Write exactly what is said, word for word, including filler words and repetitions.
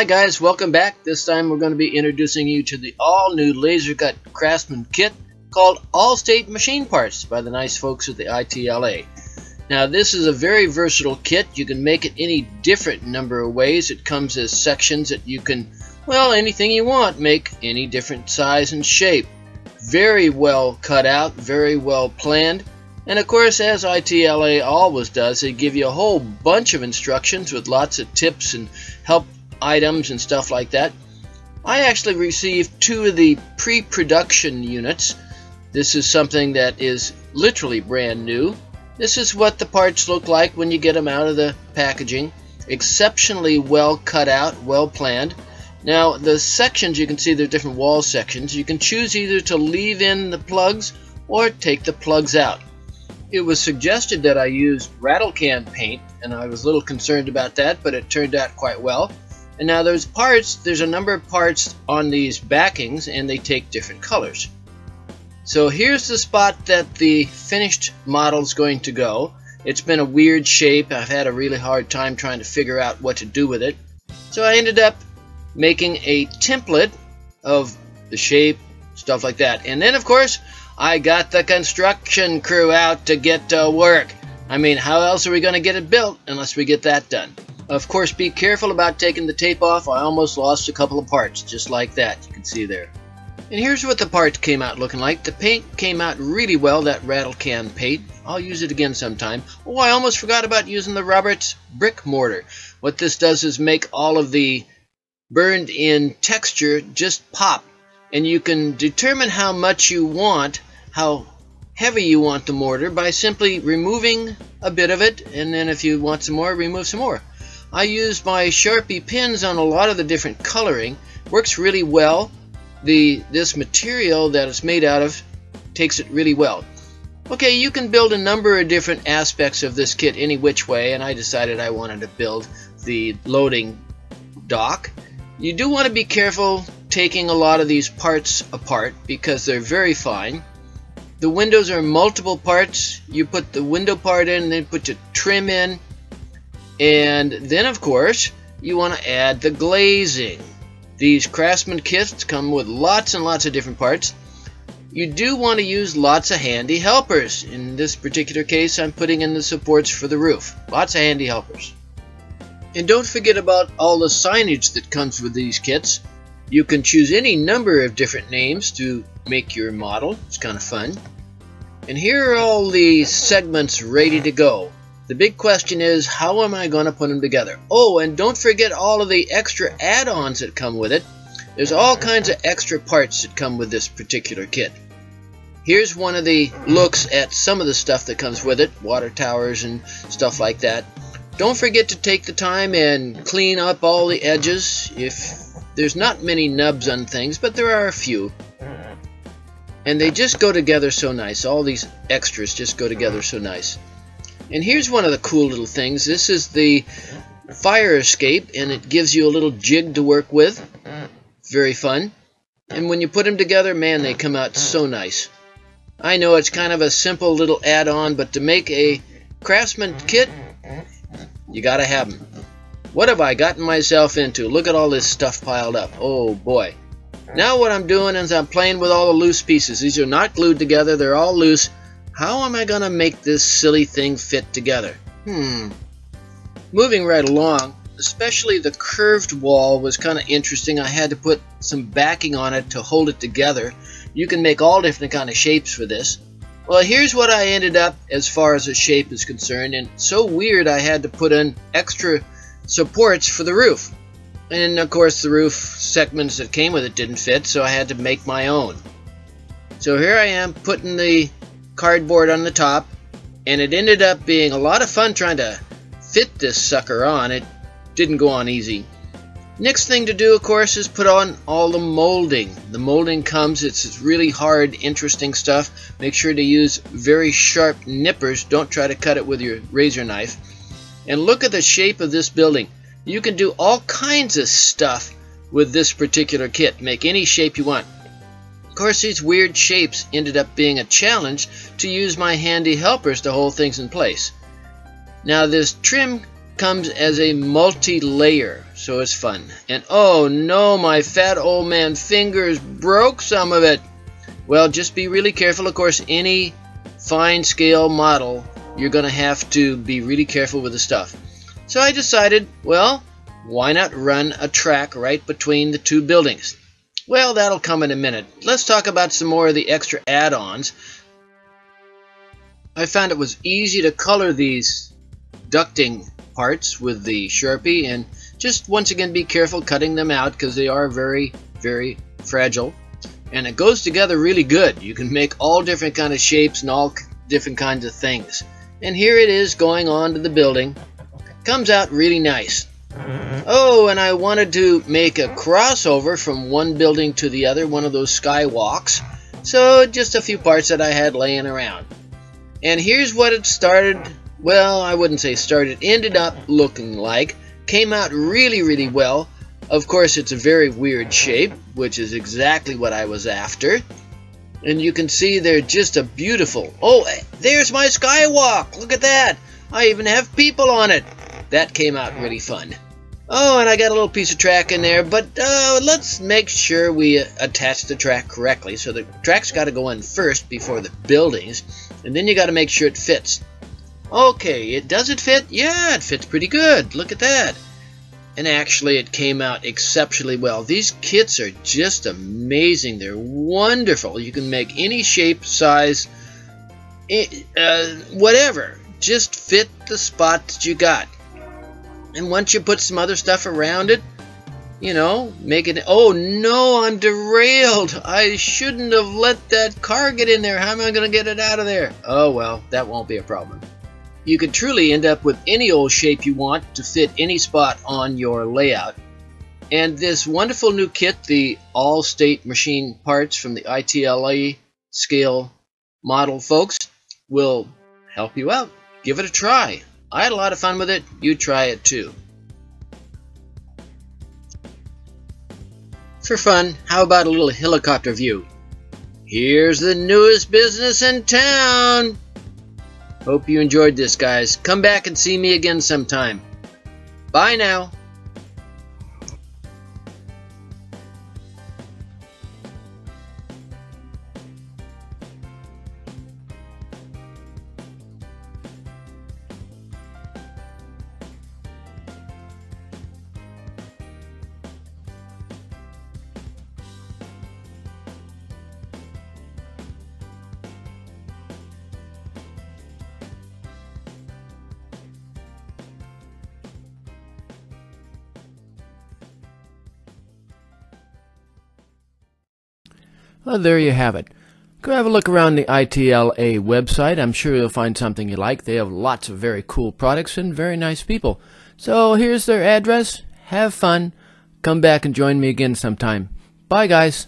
Hi guys, welcome back. This time we're going to be introducing you to the all-new laser cut craftsman kit called Allstate Machine Parts by the nice folks at the I T L A. Now this is a very versatile kit. You can make it any different number of ways. It comes as sections that you can, well, anything you want, make any different size and shape. Very well cut out, very well planned. And of course, as I T L A always does, they give you a whole bunch of instructions with lots of tips and help items and stuff like that. I actually received two of the pre-production units. This is something that is literally brand new. This is what the parts look like when you get them out of the packaging. Exceptionally well cut out, well planned. Now the sections, you can see they're different wall sections. You can choose either to leave in the plugs or take the plugs out. It was suggested that I use rattle can paint, and I was a little concerned about that, but it turned out quite well. And now there's parts, there's a number of parts on these backings, and they take different colors. So here's the spot that the finished model's going to go. It's been a weird shape. I've had a really hard time trying to figure out what to do with it. So I ended up making a template of the shape, stuff like that. And then, of course, I got the construction crew out to get to work. I mean, how else are we going to get it built unless we get that done? Of course, be careful about taking the tape off. I almost lost a couple of parts, just like that. You can see there. And here's what the parts came out looking like. The paint came out really well, that rattle can paint. I'll use it again sometime. Oh, I almost forgot about using the Roberts brick mortar. What this does is make all of the burned-in texture just pop. And you can determine how much you want, how heavy you want the mortar, by simply removing a bit of it. And then if you want some more, remove some more. I used my Sharpie pins on a lot of the different coloring. Works really well. The this material that it's made out of takes it really well. Okay, you can build a number of different aspects of this kit any which way, and I decided I wanted to build the loading dock. You do want to be careful taking a lot of these parts apart because they're very fine. The windows are multiple parts. You put the window part in, then put your trim in. And then, of course, you want to add the glazing. These craftsman kits come with lots and lots of different parts. You do want to use lots of handy helpers. In this particular case, I'm putting in the supports for the roof. Lots of handy helpers. And don't forget about all the signage that comes with these kits. You can choose any number of different names to make your model. It's kind of fun. And here are all the segments ready to go. The big question is, how am I going to put them together? Oh, and don't forget all of the extra add-ons that come with it. There's all kinds of extra parts that come with this particular kit. Here's one of the looks at some of the stuff that comes with it, water towers and stuff like that. Don't forget to take the time and clean up all the edges. If there's not many nubs on things, but there are a few. And they just go together so nice. All these extras just go together so nice. And here's one of the cool little things. This is the fire escape, and it gives you a little jig to work with. Very fun. And when you put them together, man, they come out so nice. I know it's kind of a simple little add-on, but to make a craftsman kit, you gotta have them. What have I gotten myself into? Look at all this stuff piled up. Oh boy. Now what I'm doing is I'm playing with all the loose pieces. These are not glued together, they're all loose. How am I going to make this silly thing fit together? Hmm. Moving right along, especially the curved wall was kind of interesting. I had to put some backing on it to hold it together. You can make all different kind of shapes for this. Well, here's what I ended up as far as the shape is concerned. And so weird, I had to put in extra supports for the roof. And of course, the roof segments that came with it didn't fit, so I had to make my own. So here I am putting the cardboard on the top, and it ended up being a lot of fun trying to fit this sucker on. It didn't go on easy. Next thing to do, of course, is put on all the molding. The molding comes, it's really hard, interesting stuff. Make sure to use very sharp nippers. Don't try to cut it with your razor knife. And look at the shape of this building. You can do all kinds of stuff with this particular kit. Make any shape you want. Of course, these weird shapes ended up being a challenge to use my handy helpers to hold things in place. Now this trim comes as a multi-layer, so it's fun. And oh no, my fat old man fingers broke some of it. Well, just be really careful. Of course, any fine scale model, you're gonna have to be really careful with the stuff. So I decided, well, why not run a track right between the two buildings? Well, that'll come in a minute. Let's talk about some more of the extra add-ons. I found it was easy to color these ducting parts with the Sharpie, and just once again be careful cutting them out because they are very, very fragile. And it goes together really good. You can make all different kind of shapes and all different kinds of things. And here it is going on to the building. Comes out really nice. Oh, and I wanted to make a crossover from one building to the other, one of those skywalks. So just a few parts that I had laying around. And here's what it started, well, I wouldn't say started, ended up looking like. Came out really, really well. Of course, it's a very weird shape, which is exactly what I was after. And you can see they're just a beautiful... Oh, there's my skywalk! Look at that! I even have people on it! That came out really fun. Oh, and I got a little piece of track in there, but uh, let's make sure we attach the track correctly. So the track's got to go in first before the buildings, and then you got to make sure it fits. Okay, it does it fit? Yeah, it fits pretty good. Look at that. And actually, it came out exceptionally well. These kits are just amazing. They're wonderful. You can make any shape, size, uh, whatever. Just fit the spot that you got. And once you put some other stuff around it, you know, make it... Oh, no, I'm derailed. I shouldn't have let that car get in there. How am I going to get it out of there? Oh, well, that won't be a problem. You could truly end up with any old shape you want to fit any spot on your layout. And this wonderful new kit, the Allstate Machine Parts from the I T L A scale model folks, will help you out. Give it a try. I had a lot of fun with it. You try it too. For fun, how about a little helicopter view? Here's the newest business in town! Hope you enjoyed this, guys. Come back and see me again sometime. Bye now. Well, there you have it. Go have a look around the I T L A website. I'm sure you'll find something you like. They have lots of very cool products and very nice people. So here's their address. Have fun. Come back and join me again sometime. Bye, guys.